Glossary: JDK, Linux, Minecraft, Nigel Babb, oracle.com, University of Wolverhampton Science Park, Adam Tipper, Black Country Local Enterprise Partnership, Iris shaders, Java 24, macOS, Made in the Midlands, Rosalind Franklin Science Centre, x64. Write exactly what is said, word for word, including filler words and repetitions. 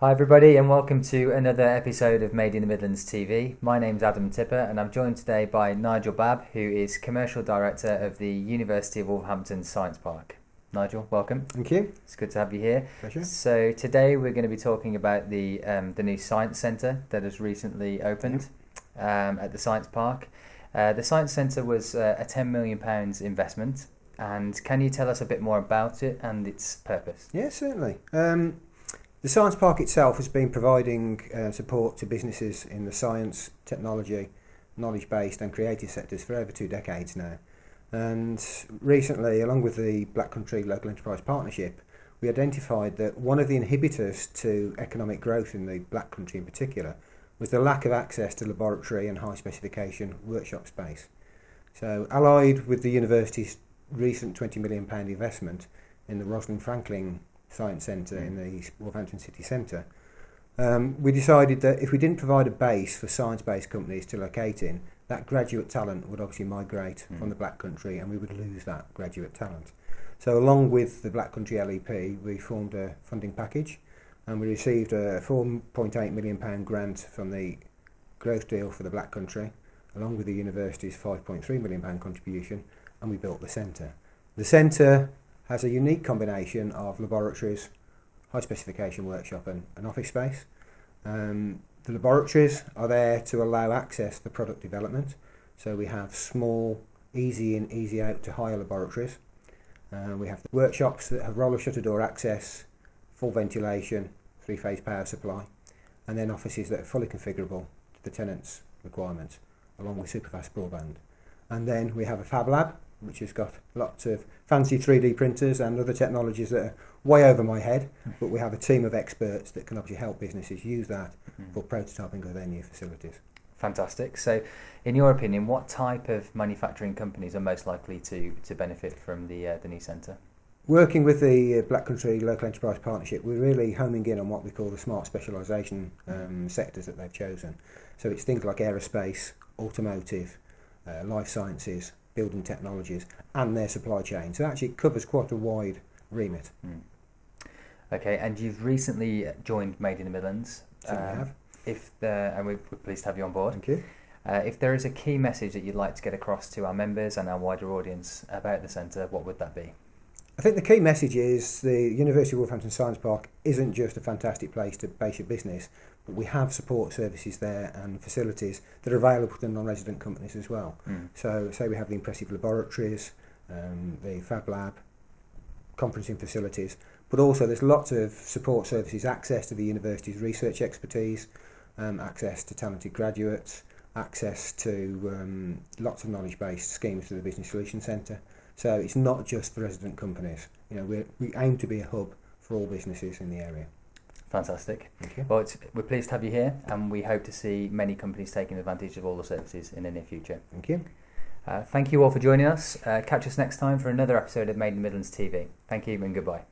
Hi everybody and welcome to another episode of Made in the Midlands T V. My name's Adam Tipper and I'm joined today by Nigel Babb, who is Commercial Director of the University of Wolverhampton Science Park. Nigel, welcome. Thank you. It's good to have you here. Pleasure. So today we're going to be talking about the, um, the new Science Centre that has recently opened yeah. um, at the Science Park. Uh, the Science Centre was uh, a ten million pounds investment, and can you tell us a bit more about it and its purpose? Yeah, certainly. Um, The Science Park itself has been providing uh, support to businesses in the science, technology, knowledge-based and creative sectors for over two decades now. And recently, along with the Black Country Local Enterprise Partnership, we identified that one of the inhibitors to economic growth in the Black Country in particular was the lack of access to laboratory and high-specification workshop space. So, allied with the university's recent twenty million pounds investment in the Rosalind Franklin Science Centre in the Wolverhampton City Centre, um, we decided that if we didn't provide a base for science-based companies to locate in, that graduate talent would obviously migrate mm. from the Black Country and we would lose that graduate talent. So along with the Black Country L E P, we formed a funding package and we received a four point eight million pounds grant from the growth deal for the Black Country, along with the university's five point three million pounds contribution, and we built the centre. The centre has a unique combination of laboratories, high specification workshop and an office space. Um, the laboratories are there to allow access for product development. So we have small, easy in, easy out to hire laboratories. Uh, we have the workshops that have roller shutter door access, full ventilation, three phase power supply, and then offices that are fully configurable to the tenant's requirements, along with super fast broadband. And then we have a fab lab, which has got lots of fancy three D printers and other technologies that are way over my head, but we have a team of experts that can obviously help businesses use that mm. for prototyping of their new facilities. Fantastic. So, in your opinion, what type of manufacturing companies are most likely to, to benefit from the, uh, the new centre? Working with the Black Country Local Enterprise Partnership, we're really homing in on what we call the smart specialisation um, sectors that they've chosen. So it's things like aerospace, automotive, uh, life sciences, building technologies and their supply chain. So actually it covers quite a wide remit. Mm. Okay, and you've recently joined Made in the Midlands. So uh, we have. If the, and we're pleased to have you on board. Thank you. Uh, if there is a key message that you'd like to get across to our members and our wider audience about the centre, what would that be? I think the key message is the University of Wolverhampton Science Park isn't just a fantastic place to base your business, but we have support services there and facilities that are available to non-resident companies as well. Mm. So say we have the impressive laboratories, um, the Fab Lab, conferencing facilities, but also there's lots of support services, access to the university's research expertise, um, access to talented graduates, access to um, lots of knowledge-based schemes through the Business Solution Centre. So it's not just for resident companies. You know, we're, we aim to be a hub for all businesses in the area. Fantastic. Thank you. Well, it's, we're pleased to have you here, and we hope to see many companies taking advantage of all the services in the near future. Thank you. Uh, thank you all for joining us. Uh, catch us next time for another episode of Made in the Midlands T V. Thank you and goodbye.